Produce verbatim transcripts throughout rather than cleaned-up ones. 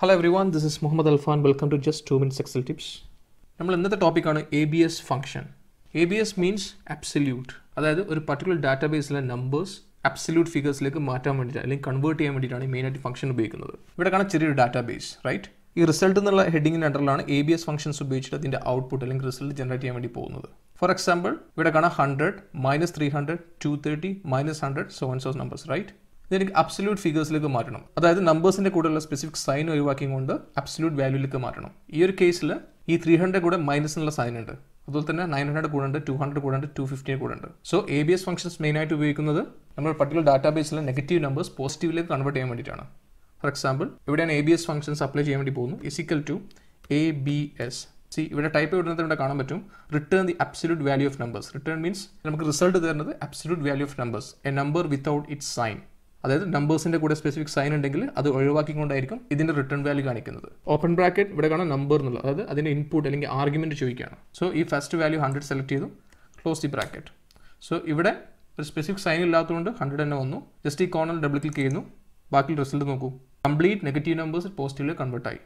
Hello everyone, this is Mohammad Alfan. Welcome to Just two Minutes Excel Tips. Now, another topic on A B S function. A B S means absolute. That is, a particular database numbers, absolute figures like convert to main function. We have a database, right? This result heading under A B S functions the output result generate. For example, we have one hundred, minus three hundred, two hundred thirty, minus one hundred, so and so numbers, right? Then absolute figures like maranum. That is, numbers in the specific sign or working on the absolute value like maranum. In this case, this three hundred is minus sign under. nine hundred, two hundred, two hundred fifty. So A B S functions main to be our particular database negative numbers positively convert. For example, if an A B S functions apply is equal to A B S. See, if you type return the absolute value of numbers. Return means result is the absolute value of numbers, a number without its sign. That is, numbers in a specific sign and angle, that is the return value. Open bracket, we have a number, that is the input argument. So, if first value one hundred select, close the bracket. So, here a specific sign one hundred, just the corner double click, the result complete negative numbers positively convert. That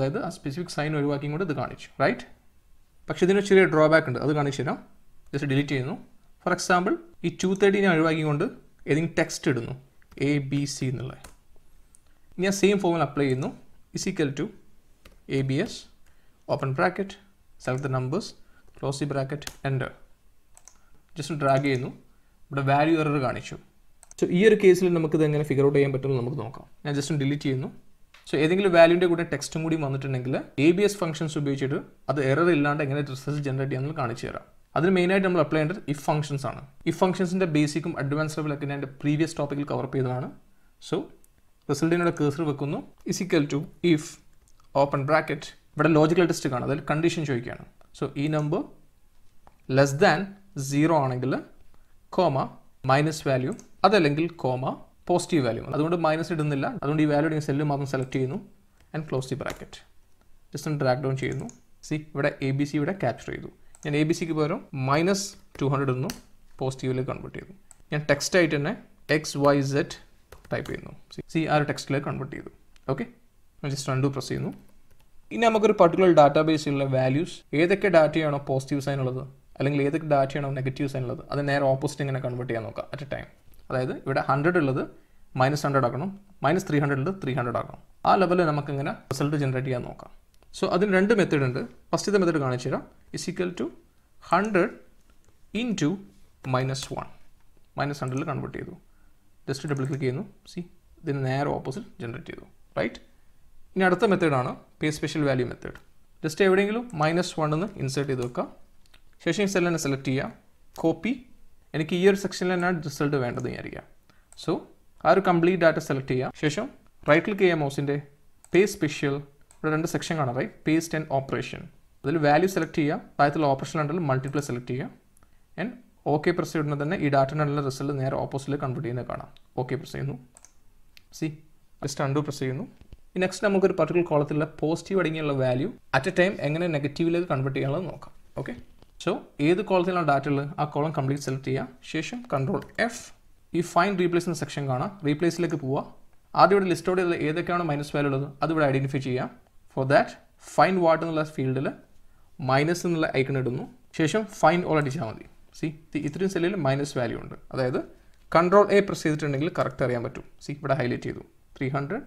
is a specific sign or working on the right? But there is a drawback, just delete it. For example, this two hundred thirty is text. A, B, C. Now same formula apply no? Is equal to A B S, open bracket, select the numbers, close the bracket, enter. Just drag it, but a value error ganichu. So here case we can figure out how to just delete it. So either value and text A B S functions will be that error is not generated. That's the main item we apply under if functions. If functions in the basic and advanced level in the previous topic will cover. So, result in the cursor is equal to if open bracket, but a logical test condition. So, e number less than zero on comma minus value, other angle comma positive value. That's why minus it in the value select and close the bracket. Just drag down. See, A B C capture. And A B C is minus two hundred positively converted. And text item X Y Z type. See, see our text converted. Okay? Now just undo press. Now we have a particular database values. Either data is positive sign or either data is negative sign. That is near opposite convert at a time. That is one hundred minus one hundred, minus three hundred three hundred. That level we have result generate. So that is two method. First method is equal to one hundred into minus one. Minus one hundred convert. Just double click. See, then narrow opposite generate. Right? This is the method is Paste Special Value method. Just minus one insert. Session cell select. Copy. And here section result. So our complete data select. Session right click mouse in Paste Special. There section right? Paste and operation. Value select here, title operation and multiply select here. And OK press this data result near opposite convert. OK press. See, just undo press. Next, we have a particular column positive value at a time negative convert. Okay. So, either column data a column complete select here. Control F. If find replace in section replace like a list of either minus value that would identify. For that, find what in the field minus in the icon. Shesham find all the. See, the ithrin cell minus value. That is, control A press correct area. See, but I highlight three hundred,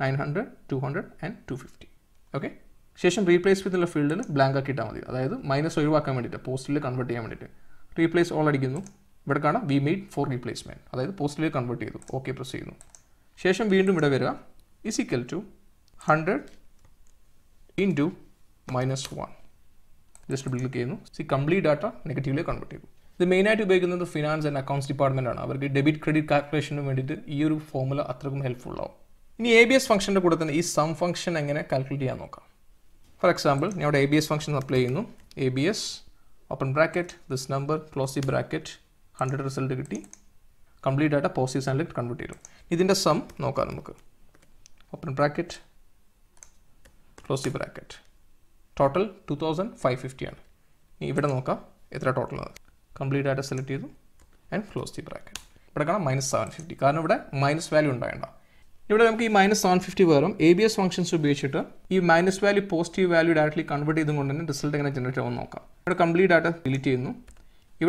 nine hundred, two hundred, and two hundred fifty. Okay? Shesham replace with the field blank. That is, minus or postally convert. Replace all the. But we made for replacement. That is, postally convert. Okay, press. Shesham we into is equal to one hundred. Into minus one. Just double click. See, complete data negatively converted. The main item is the finance and accounts department. Debit credit calculation this formula is helpful. In the A B S function, this sum function is calculated. For example, now the A B S function apply A B S, open bracket, this number, close the bracket, one hundred result. Complete data positive and converted. This is the sum. Open bracket. Close the bracket. Total two thousand five hundred fifty. Here is the total. Complete data select and close the bracket. But minus seven hundred fifty. Because minus value. Now we have minus one fifty. A B S functions to be this minus value positive value directly convert to the result generate. Now complete data delete. Here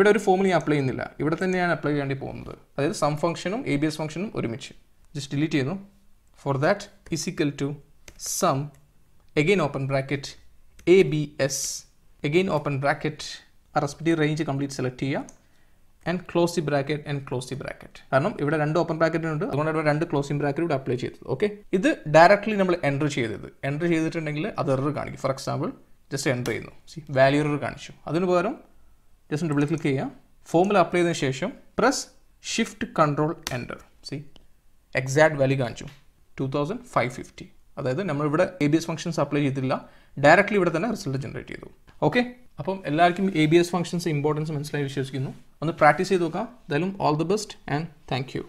we formula apply. Here we apply the sum function and A B S function. Just delete. For that is equal to sum. Again open bracket A B S. Again open bracket. Our respective range complete select here. And close the bracket and close the bracket. Now, if you have two open bracket, you can two closing bracket apply. Okay? This directly enter. Enter error. For example, just enter. See, value error. That's why just double click here. Formula apply the session. Press Shift Control Enter. See, exact value two thousand five hundred fifty. That's why A B S functions apply. Directly result generate. Okay? So, A B S functions importance. Practice all the best and thank you.